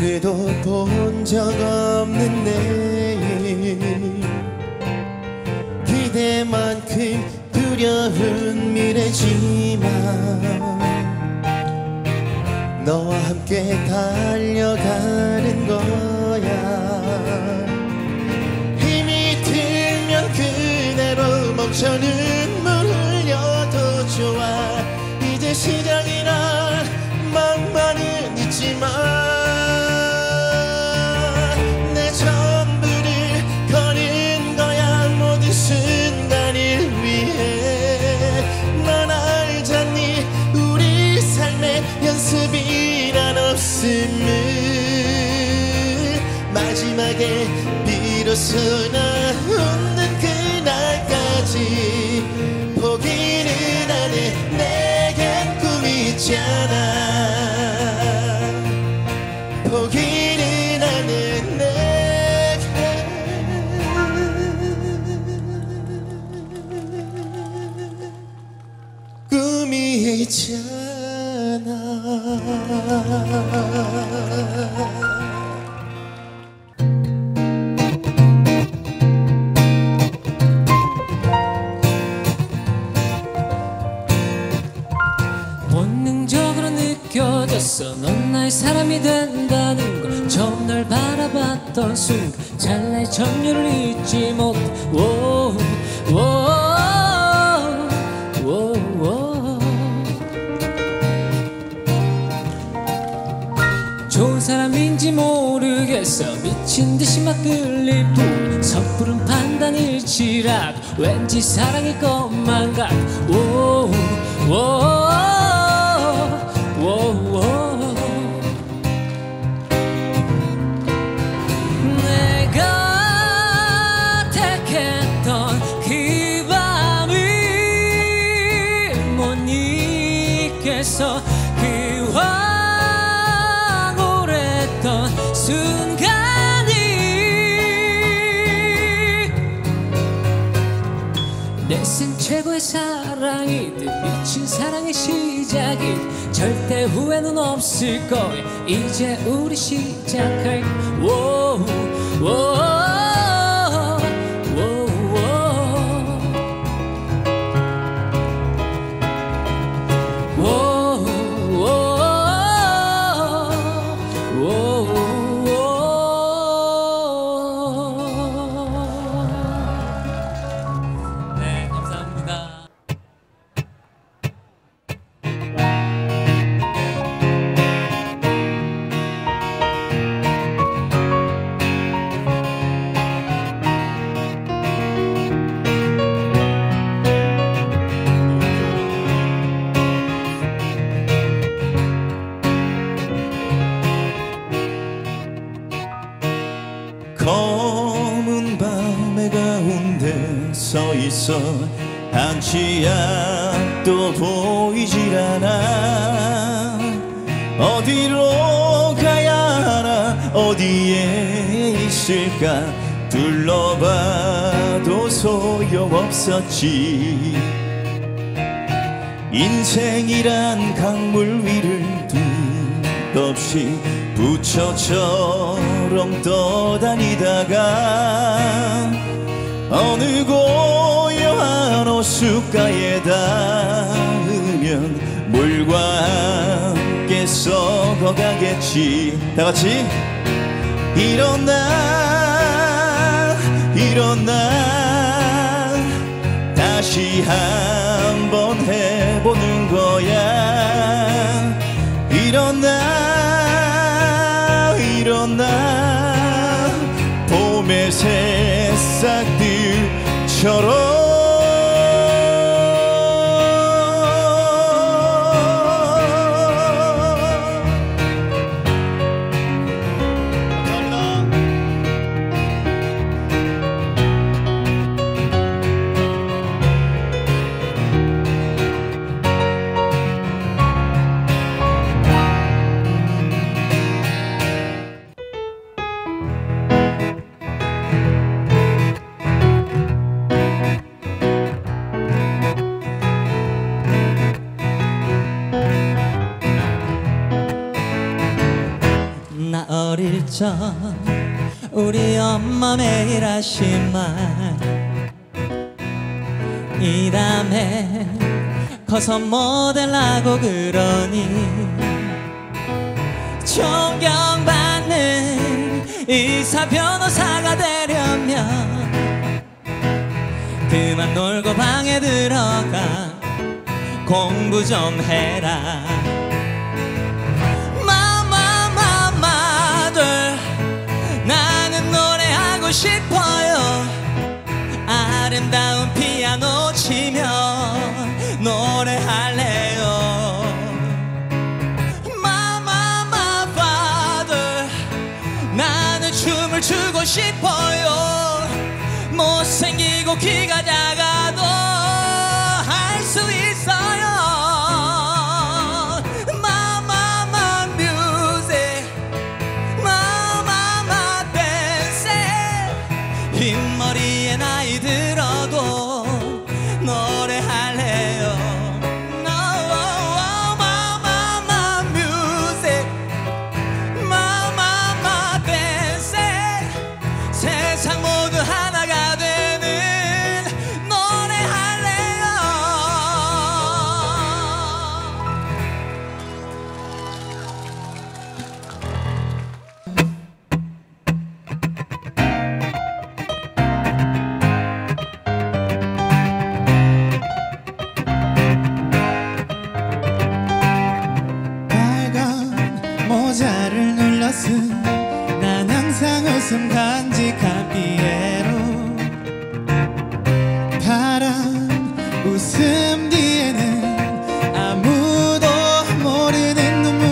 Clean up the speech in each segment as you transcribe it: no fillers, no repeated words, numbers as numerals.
그래도 본 적 없는 내일, 그대만큼 두려운 미래지만 너와 함께 달려가는 거야. 힘이 들면 그대로 멈춰 눈물 흘려도 좋아. 이제 시작이란 막말은 잊지 마. 마지막에 비로소 나 웃는 그날까지 포기는 안 해. 내겐 꿈이 있잖아. 포기는 안 해. 내겐 꿈이 있잖아. 넌 나의 사람이 된다는 걸 처음 널 바라봤던 순간 찰나의 전율을 잊지 못해. 오, 오, 오, 오. 좋은 사람인지 모르겠어. 미친 듯이 막 끌릴 뿐 섣부른 판단일지라도 왠지 사랑일 것만 같아. 오, 오. 내가 택했던 그 밤이 못 잊겠어. 그 황홀했던 순간이 내 생 최고의 사랑이듯 미친 사랑의 시작이. 절대 후회는 없을 거야. 이제 우리 시작할. 오, 오, 오, 오. 오, 오, 오, 오. 네, 감사합니다. 검은 밤의 가운데 서 있어 한 치 앞도 보이질 않아. 어디로 가야 하나 어디에 있을까. 둘러봐도 소용없었지. 인생이란 강물 위를 끝없이 부처처럼 떠다니다가 어느 고요한 호숫가에 닿으면 물과 함께 썩어가겠지. 다같이 일어나 일어나 다시 한번 해보는 거야. 일어나 일어나 봄의 새싹들처럼 나 어릴 적 우리 엄마 매일 하신 말, 이 다음에 커서 모델하고 그러니 존경받는 의사 변호사가 되려면 그만 놀고 방에 들어가 공부 좀 해라. 마마마마들 나는 노래하고 싶어요. 아름다운 피아노 치며 노래할래요. 마마마파들 나는 춤을 추고 싶어요. 못생기고 키가 작아도 할 수 있어요. 마마마 뮤직, 마마마 댄스, 흰머리에 나이 들어도 노래할래요. No, 마마마 뮤직, 마마마 댄스, 세상 모두 하나가 되는 노래할래요. 빨간 모자를 눌러 쓴 난 항상 웃음 간직한 피에로, 파란 웃음 뒤에는 아무도 모르는 눈물,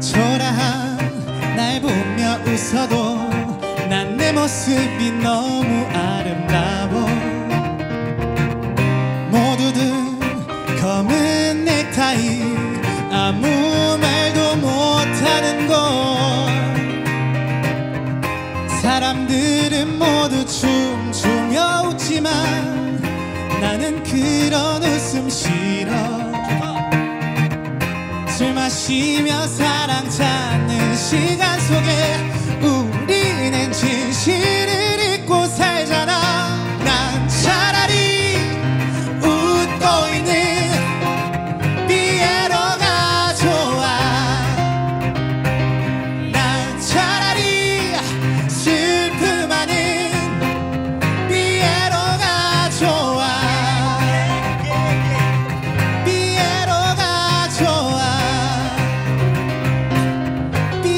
초라한 날 보며 웃어도 난 내 모습이 너무 아름다워. 모두들 검은 넥타이 아무 말도 못하는 것, 사람들은 모두 춤추며 웃지만 나는 그런 웃음 싫어. 술 마시며 사랑 찾는 시간 속에 우리는 진실을 잊고 살잖아. 난 차라리 웃고 있는 피에로가 좋아. 난 차라리 슬픔 아닌 피에로가 좋아. 피에로가 좋아. 피에로가 좋아.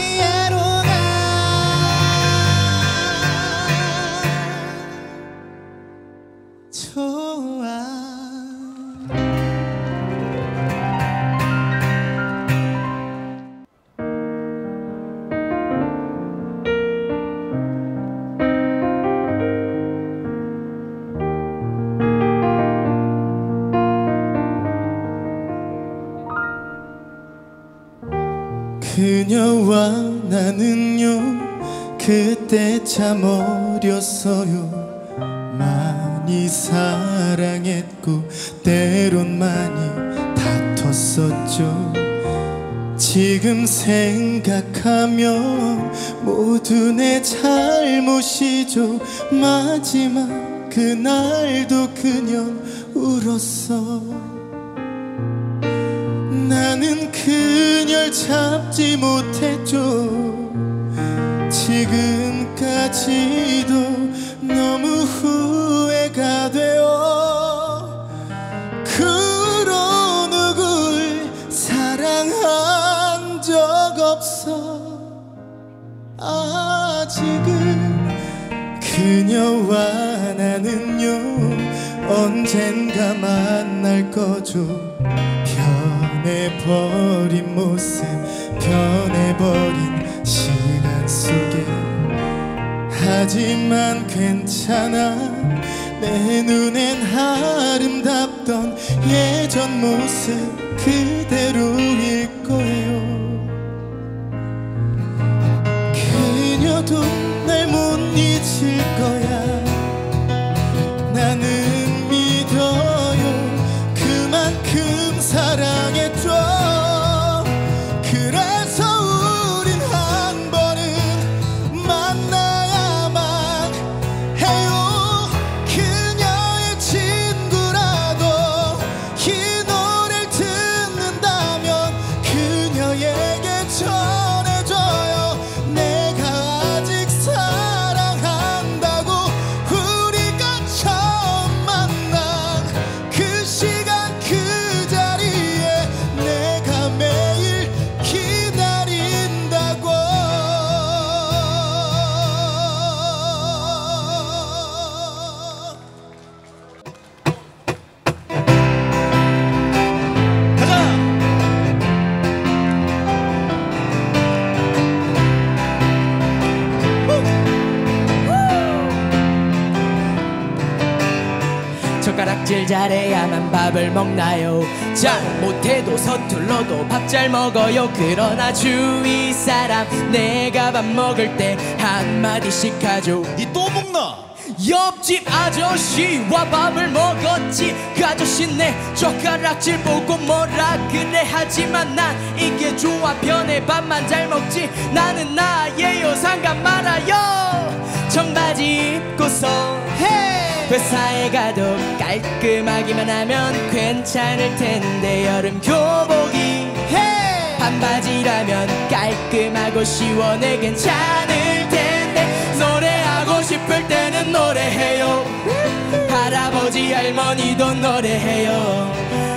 그녀와 나는요 그때 참 어렸어요. 많이 사랑했고 때론 많이 다퉜었죠. 지금 생각하면 모두 내 잘못이죠. 마지막 그날도 그녀는 울었어. 나는 그녀를 잡지 못했죠. 지금까지도 너무 후회가 돼요. 그런 누굴 사랑한 적 없어. 아직은 그녀와 나는요 언젠가 만날 거죠. 변해버린 모습, 변해버린 시간 속에. 하지만 괜찮아, 내 눈엔 아름답던 예전 모습 그대로일 거예요. 그녀도 날 못 잊을 거야. 나는 믿어요. 그만큼 사랑했죠. 그래 잘해야만 밥을 먹나요? 잘 못해도 서툴러도 밥 잘 먹어요. 그러나 주위 사람 내가 밥 먹을 때 한마디씩 하죠. 니 또 먹나? 옆집 아저씨와 밥을 먹었지. 그 아저씨 내 젓가락질 보고 뭐라 그래. 하지만 난 이게 좋아. 편해 밥만 잘 먹지. 나는 나예요. 상관 말아요. 청바지 입고서 회사에 가도 깔끔하기만 하면 괜찮을 텐데 여름 교복이 반바지라면 깔끔하고 시원해 괜찮을 텐데 노래하고 싶을 때는 노래해요. 할아버지 할머니도 노래해요.